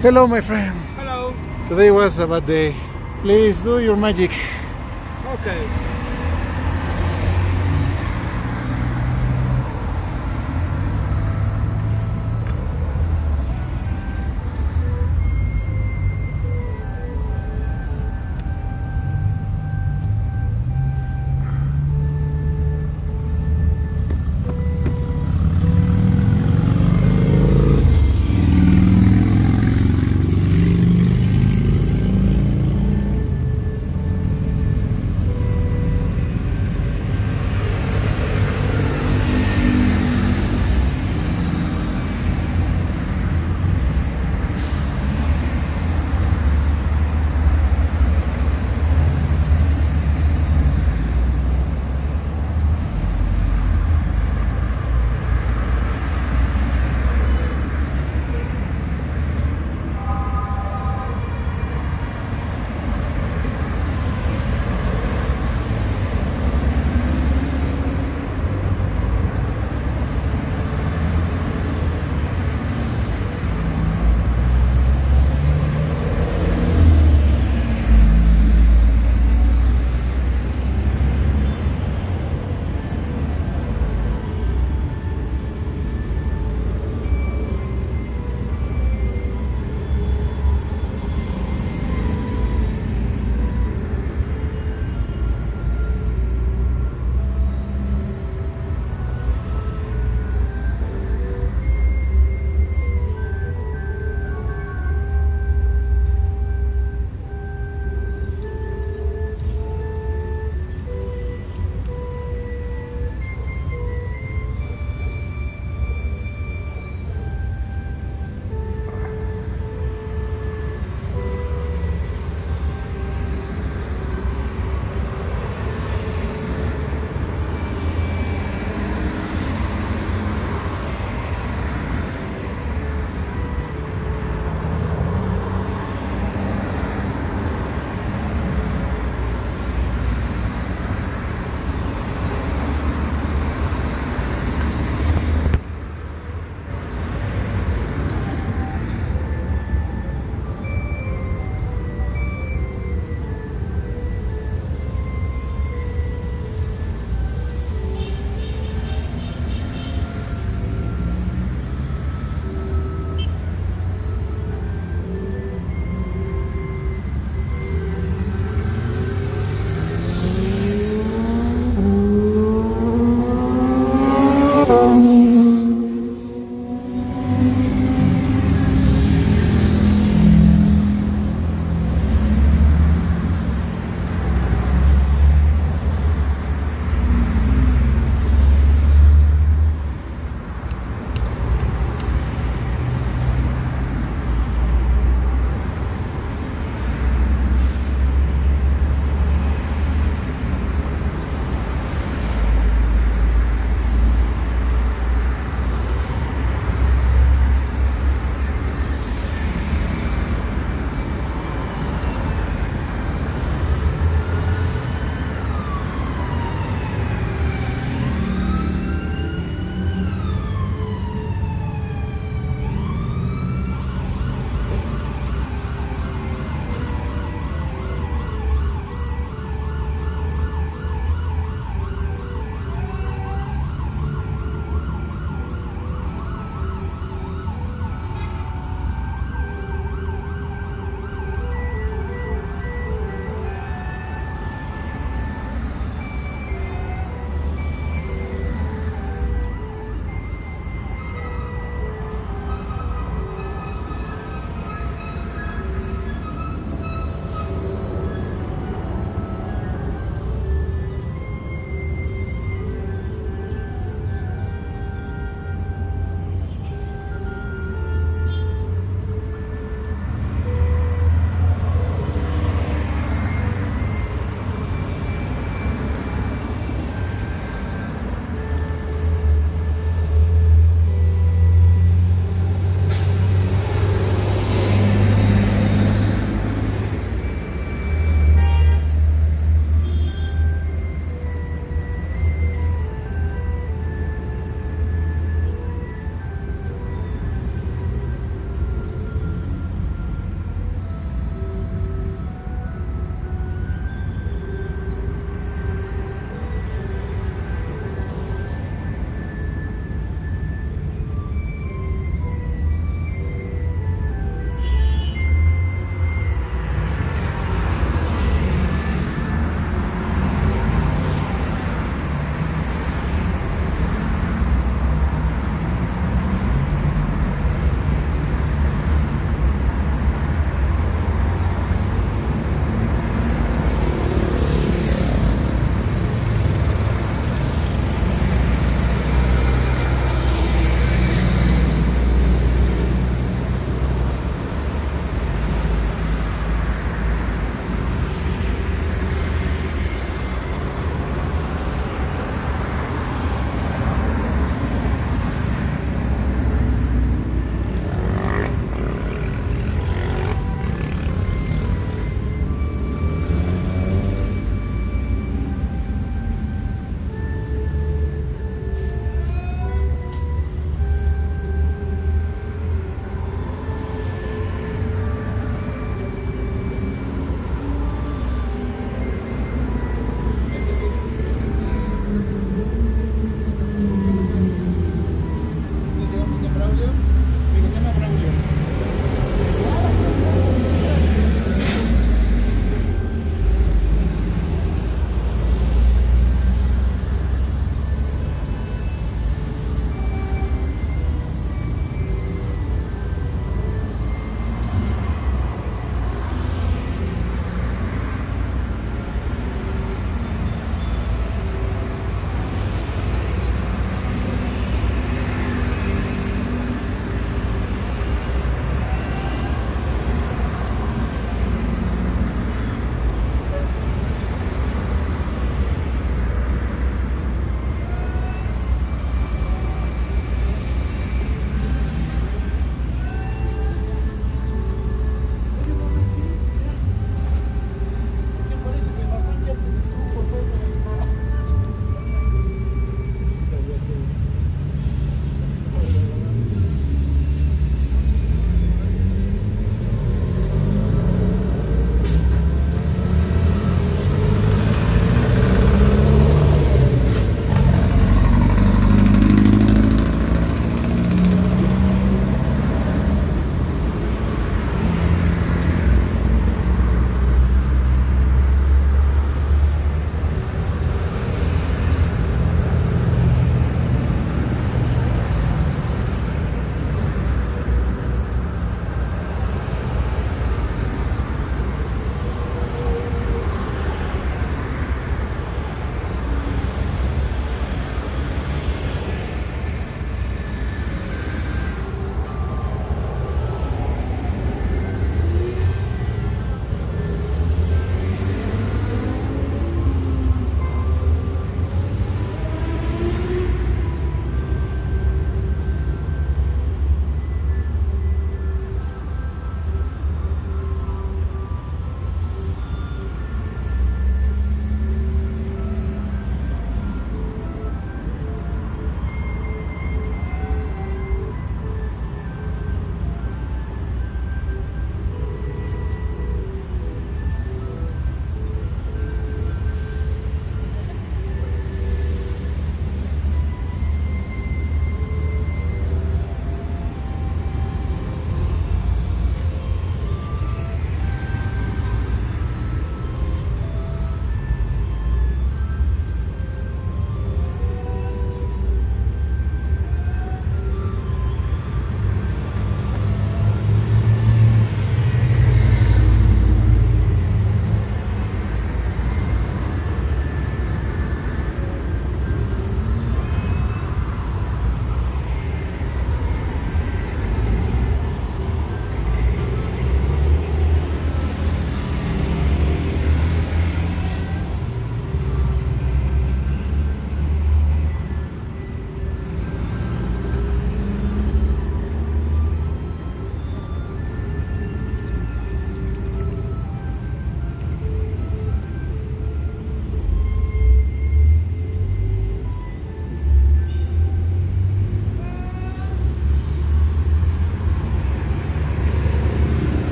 Hello, my friend. Hello. Today was a bad day. Please do your magic. Okay.